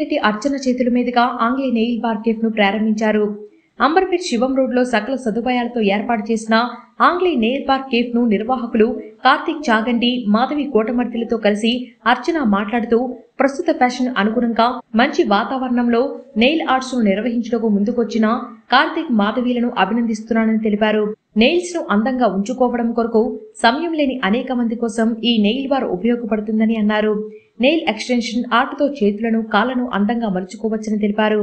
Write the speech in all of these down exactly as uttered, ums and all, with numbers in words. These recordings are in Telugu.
నటి అర్చన చేతుల మీదుగా ఆంగ్లే నెయిల్ బార్ కేఫ్ ను ప్రారంభించారు. అంబర్పేట్ శివం రోడ్ లో సకల సదుపాయాలతో ఏర్పాటు చేసిన ఆంగ్లే నెయిల్ బార్ కేఫ్ ను నిర్వాహకులు కార్తిక్ చాగంటి, మాధవి కోటమర్తిలతో కలిసి అర్చన మాట్లాడుతూ, ప్రస్తుత ఫ్యాషన్ అనుగుణంగా మంచి వాతావరణంలో నెయిల్ ఆర్ట్స్ ను నిర్వహించడానికి ముందుకొచ్చిన కార్తిక్, మాధవీలను అభినందిస్తున్నానని తెలిపారు. నెయిల్స్ ను అందంగా ఉంచుకోవడం కొరకు సమయం లేని అనేక మంది కోసం ఈ నెయిల్ బార్ ఉపయోగపడుతుందని అన్నారు. నెయిల్ ఎక్స్టెన్షన్ ఆర్ట్ తో చేతులను, కాళ్ళను అందంగా మలుచుకోవచ్చని తెలిపారు.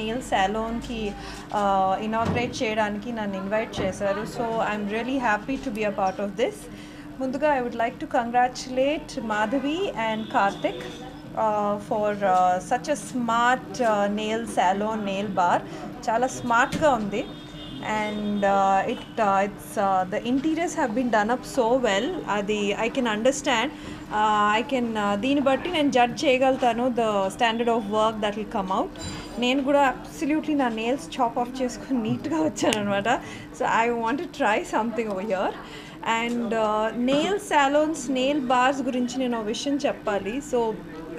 నెయిల్ సెలూన్కి ఇనాగ్రేట్ చేయడానికి నన్ను ఇన్వైట్ చేశారు. So I'm really happy to be a part of this. ముందుగా I would like to congratulate Madhavi and Karthik for such a smart nail salon, nail bar చాలా స్మార్ట్గా ఉంది. And uh, it uh, it's uh, the interiors have been done up so well. Adi, I can understand. Uh, I can deeni batti and judge cheyagaltanu the standard of work that will come out. Nenu kuda absolutely na nails chop off cheskoni neat ga vachanu anamata. So I want to try something over here. And uh, nail salons, nail bars gurinchi nenu vision cheppali. So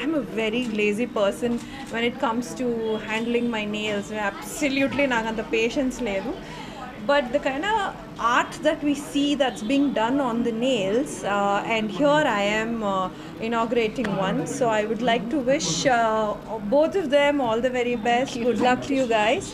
I'm a very lazy person when it comes to handling my nails. Absolutely naku anta patience ledu, but the kind of art that we see that's being done on the nails, uh, and here I am uh, inaugurating one. So I would like to wish uh, both of them all the very best. Good luck to you guys.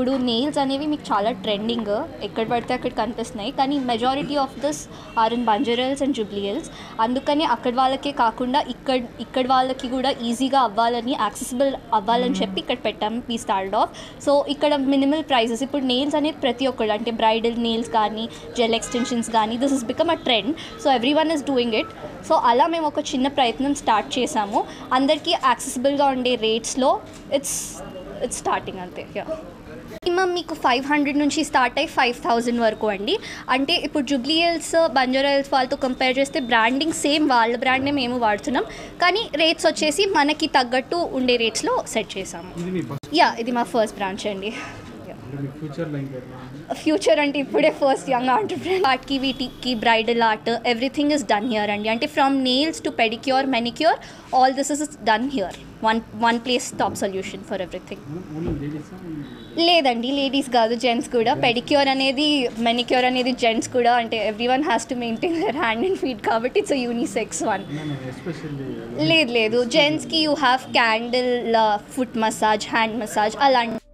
ఇప్పుడు నెయిల్స్ అనేవి మీకు చాలా ట్రెండింగ్, ఎక్కడ పడితే అక్కడ కనిపిస్తున్నాయి. కానీ majority of this are in Banjara Hills and Jubilee Hills. అందుకనే అక్కడ వాళ్ళకే కాకుండా ఇక్కడ ఇక్కడ వాళ్ళకి కూడా ఈజీగా అవ్వాలని, యాక్సెసిబుల్ అవ్వాలని చెప్పి ఇక్కడ పెట్టాం. We start off. సో ఇక్కడ మినిమల్ ప్రైజెస్. ఇప్పుడు నెయిల్స్ అనేది ప్రతి ఒక్కళ్ళు, అంటే బ్రైడల్ నెయిల్స్ కానీ జెల్ ఎక్స్టెన్షన్స్ కానీ, this is become a trend. So every one is doing it. So అలా మేము ఒక చిన్న ప్రయత్నం స్టార్ట్ చేసాము. అందరికీ యాక్సెసిబుల్గా ఉండే రేట్స్లో ఇట్స్ ఇట్స్ స్టార్టింగ్ అంతే. మినిమమ్ మీకు ఫైవ్ హండ్రెడ్ నుంచి స్టార్ట్ అయ్యి ఫైవ్ థౌజండ్ వరకు అండి. అంటే ఇప్పుడు జుబ్లీహిల్స్, బంజారాహిల్స్ వాళ్ళతో కంపేర్ చేస్తే బ్రాండింగ్ సేమ్, వాళ్ళ బ్రాండే మేము వాడుతున్నాం. కానీ రేట్స్ వచ్చేసి మనకి తగ్గట్టు ఉండే రేట్స్లో సెట్ చేసాము. యా, ఇది మా ఫస్ట్ బ్రాంచ్ అండి. ఫ్యూచర్ అంటే ఇప్పుడే ఫస్ట్ యంగ్ ఆంటర్ప్రెన్యూర్. ఆర్ట్కి వీటికి bridal art everything is done here అండి. అంటే from nails to pedicure, manicure, all this is done here. One one place top solution for everything. లేదండి, లేడీస్ కాదు, జెంట్స్ కూడా. పెడిక్యూర్ అనేది, మెనిక్యూర్ అనేది జెంట్స్ కూడా. అంటే every one has to maintain their hand and feet, కాబట్టి ఇట్స్ యూనిసెక్స్ వన్. లేదు లేదు, జెంట్స్కి you have candle, foot massage, hand massage అలాంటి